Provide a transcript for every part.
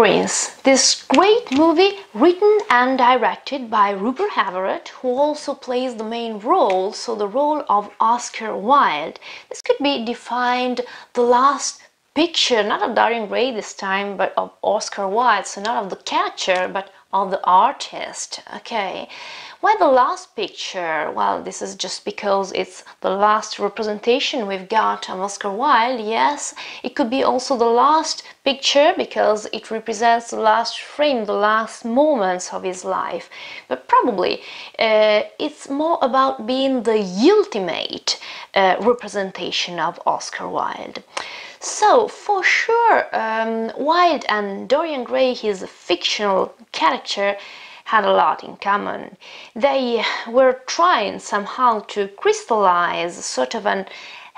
Prince, this great movie written and directed by Rupert Everett, who also plays the main role, so the role of Oscar Wilde. This could be defined the last picture, not of Dorian Gray this time, but of Oscar Wilde, so not of the catcher, but of the artist. Okay, why the last picture? Well, this is just because it's the last representation we've got of Oscar Wilde. Yes, it could be also the last picture because it represents the last frame, the last moments of his life. But probably it's more about being the ultimate representation of Oscar Wilde. So, for sure, Wilde and Dorian Gray, his fictional character, had a lot in common. They were trying somehow to crystallize sort of an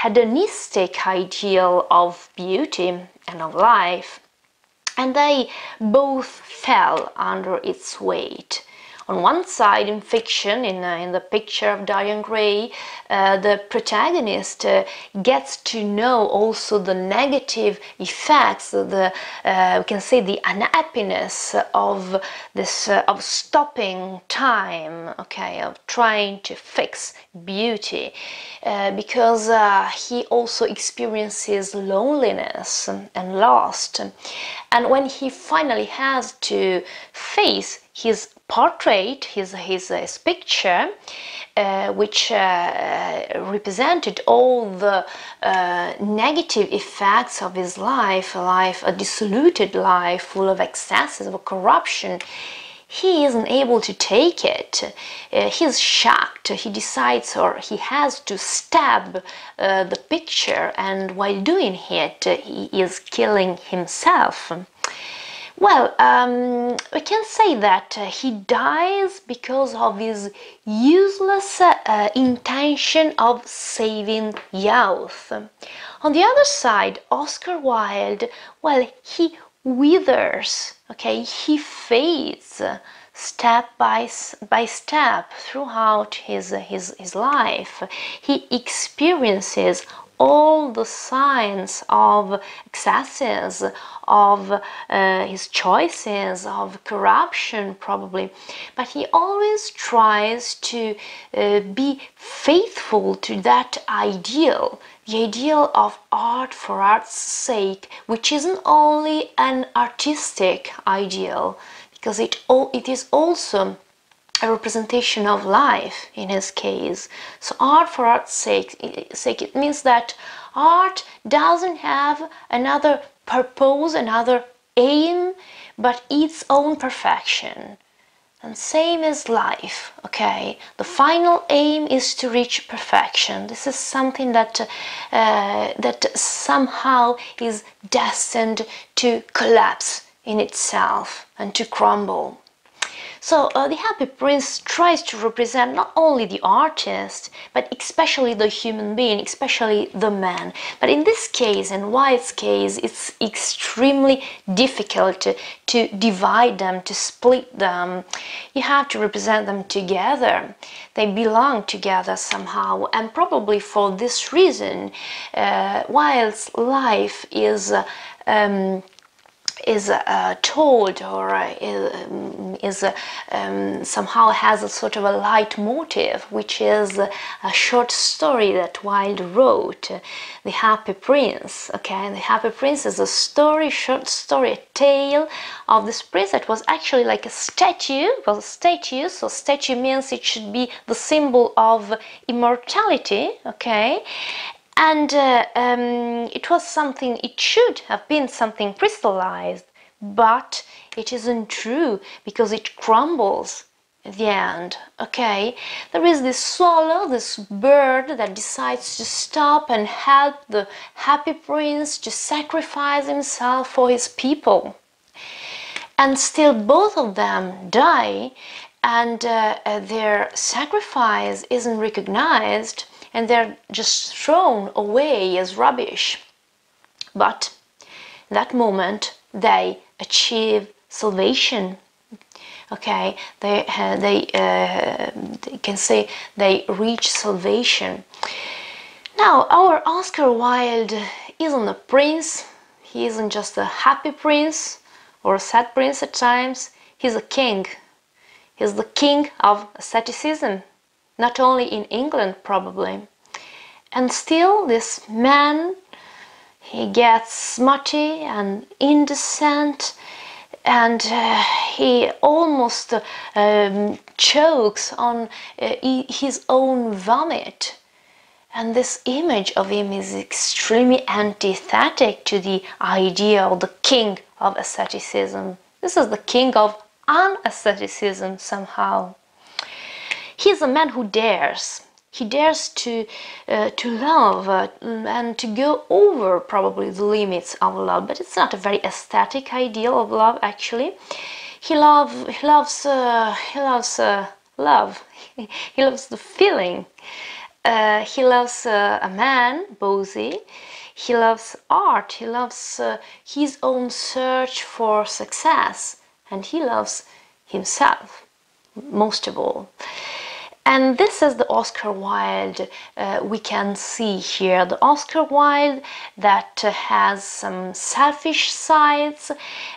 hedonistic ideal of beauty and of life, and they both fell under its weight. On one side, in fiction, in The Picture of Dorian Gray, the protagonist gets to know also the negative effects, the we can say the unhappiness of this of stopping time, okay, of trying to fix beauty, because he also experiences loneliness and loss, and when he finally has to face his portrait, his picture, which represented all the negative effects of his life, a dissoluted life full of excesses, of corruption, he isn't able to take it. He's shocked. He decides, or he has to stab the picture, and while doing it, he is killing himself. Well, we can say that he dies because of his useless intention of saving youth. On the other side, Oscar Wilde, well, he withers, okay, he fades step by step throughout his life. He experiences all the signs of excesses, of his choices, of corruption probably, but he always tries to be faithful to that ideal, the ideal of art for art's sake, which isn't only an artistic ideal, because it is also a representation of life in his case. So art for art's sake, it means that art doesn't have another purpose, another aim, but its own perfection. And same as life, okay? The final aim is to reach perfection. This is something that that somehow is destined to collapse in itself and to crumble. So The Happy Prince tries to represent not only the artist, but especially the human being, especially the man. But in this case, in Wilde's case, it's extremely difficult to divide them, to split them. You have to represent them together. They belong together somehow, and probably for this reason, Wilde's life is told, or somehow has a sort of a leitmotif, which is a short story that Wilde wrote, The Happy Prince. Okay, and The Happy Prince is a story, short story, a tale of this prince that was actually like a statue. It was a statue, so statue means it should be the symbol of immortality. Okay. And it was something, it should have been something crystallized, but it isn't true because it crumbles at the end, okay? There is this swallow, this bird that decides to stop and help the Happy Prince to sacrifice himself for his people. And still both of them die, and their sacrifice isn't recognized, and they're just thrown away as rubbish. But in that moment they achieve salvation. Okay, they can say they reach salvation. Now our Oscar Wilde isn't a prince, he isn't just a happy prince, or a sad prince at times, he's a king. He's the king of asceticism, not only in England probably. And still this man, he gets smutty and indecent, and he almost chokes on his own vomit. And this image of him is extremely antithetic to the idea of the king of asceticism. This is the king of unasceticism somehow. He's a man who dares. He dares to love and to go over probably the limits of love, but it's not a very aesthetic ideal of love actually. He loves love. He loves the feeling. He loves a man, Bosie. He loves art. He loves his own search for success, and he loves himself most of all. And this is the Oscar Wilde we can see here, the Oscar Wilde that has some selfish sides,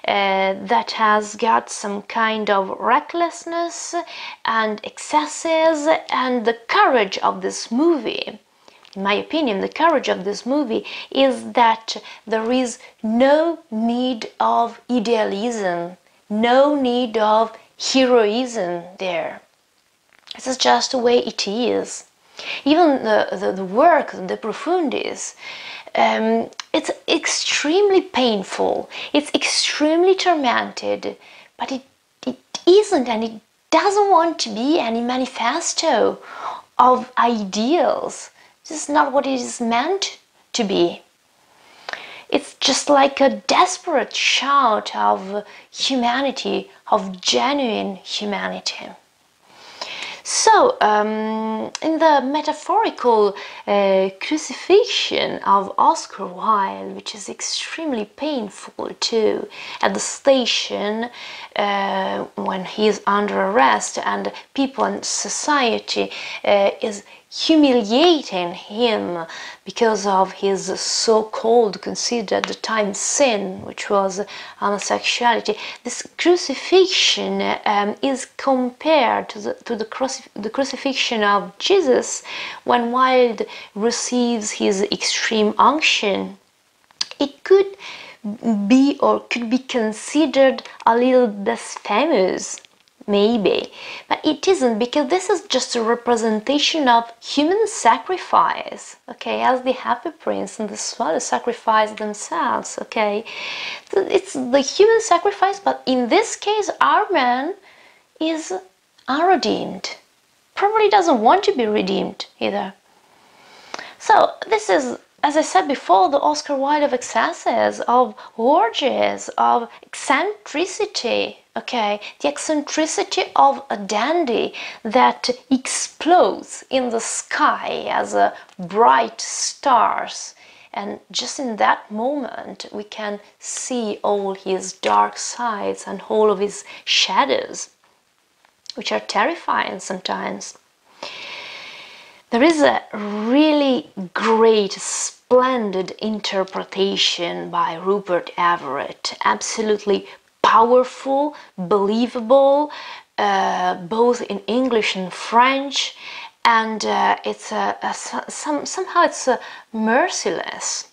that has got some kind of recklessness and excesses, and the courage of this movie, in my opinion, the courage of this movie is that there is no need of idealism, no need of heroism there. This is just the way it is. Even the work, De Profundis, it's extremely painful, it's extremely tormented, but it isn't and it doesn't want to be any manifesto of ideals. This is not what it is meant to be. It's just like a desperate shout of humanity, of genuine humanity. So, in the metaphorical crucifixion of Oscar Wilde, which is extremely painful too, at the station when he is under arrest and people and society is humiliating him because of his so-called, considered at the time, sin, which was homosexuality. This crucifixion is compared to the crucifixion of Jesus when Wilde receives his extreme unction. It could be or could be considered a little blasphemous, maybe, but it isn't, because this is just a representation of human sacrifice, okay, as the Happy Prince and the swallow sacrifice themselves, okay. It's the human sacrifice, but in this case our man is unredeemed, probably doesn't want to be redeemed either. So this is, as I said before, the Oscar Wilde of excesses, of orgies, of eccentricity, okay, the eccentricity of a dandy that explodes in the sky as bright stars, and just in that moment we can see all his dark sides and all of his shadows, which are terrifying sometimes. There is a really great, splendid interpretation by Rupert Everett, absolutely powerful, believable, both in English and French, and it's somehow it's merciless.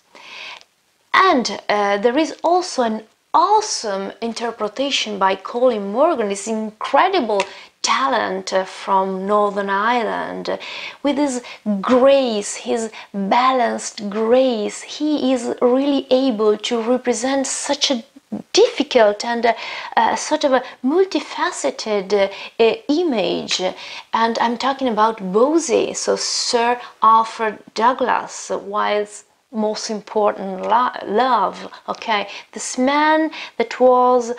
And there is also an awesome interpretation by Colin Morgan, this incredible talent from Northern Ireland, with his grace, his balanced grace. He is really able to represent such a difficult and sort of a multifaceted image, and I'm talking about Bosie, so Sir Alfred Douglas, Wilde's most important love, okay, this man that was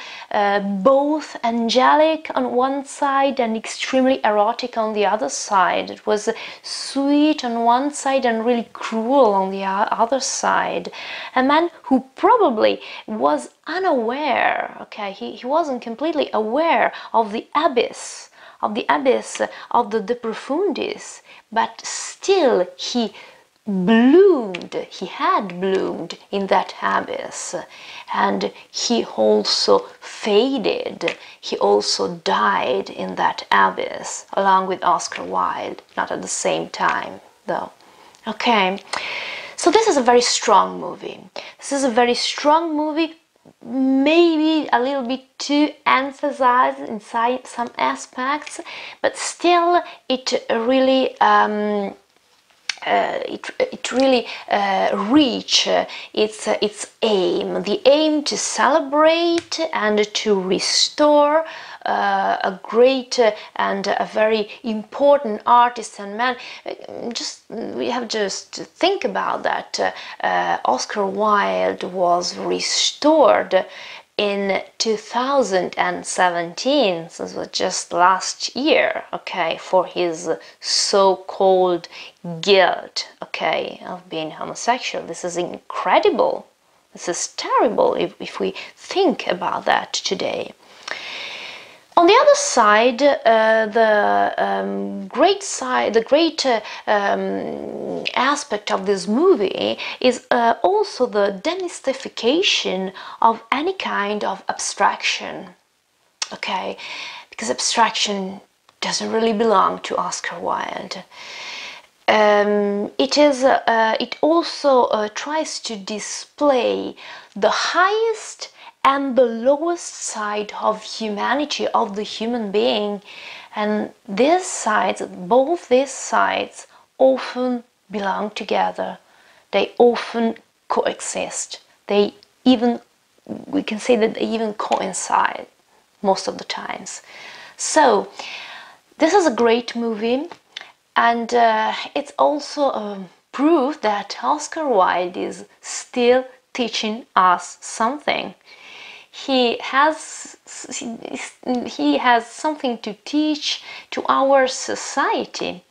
both angelic on one side and extremely erotic on the other side. It was sweet on one side and really cruel on the other side. A man who probably was unaware, okay, he wasn't completely aware of the abyss, of the De Profundis, but still he bloomed, he had bloomed in that abyss, and he also faded, he also died in that abyss, along with Oscar Wilde, not at the same time though. Okay, so this is a very strong movie. This is a very strong movie, maybe a little bit too emphasized inside some aspects, but still it really reach its aim, the aim to celebrate and to restore a great and a very important artist and man. Just we have just to think about that. Oscar Wilde was restored in 2017, so it was just last year, okay, for his so-called guilt, okay, of being homosexual. This is incredible. This is terrible if we think about that today. On the other side, the great aspect of this movie is also the demystification of any kind of abstraction, okay, because abstraction doesn't really belong to Oscar Wilde. It also tries to display the highest and the lowest side of humanity, of the human being, and these sides, both these sides, often belong together. They often coexist. They even, we can say that they even coincide most of the times. So this is a great movie, and it's also proof that Oscar Wilde is still teaching us something. He has something to teach to our society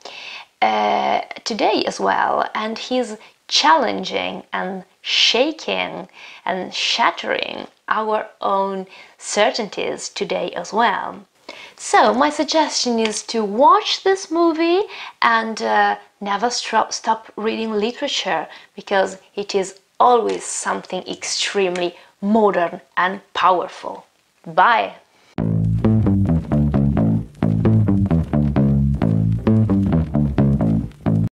today as well, and he's challenging and shaking and shattering our own certainties today as well. So my suggestion is to watch this movie and never stop reading literature, because it is always something extremely modern and powerful. Bye!